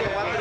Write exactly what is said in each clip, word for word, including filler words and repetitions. Gracias.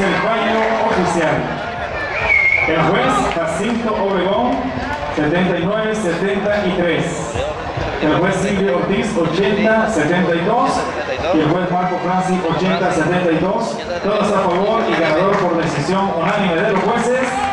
hacia el baño oficial. El juez Jacinto Obregón, setenta y nueve setenta y tres. El juez Silvio Ortiz, ochenta setenta y dos. Y el juez Marco Francis, ochenta setenta y dos. Todos a favor y ganador por decisión unánime de los jueces.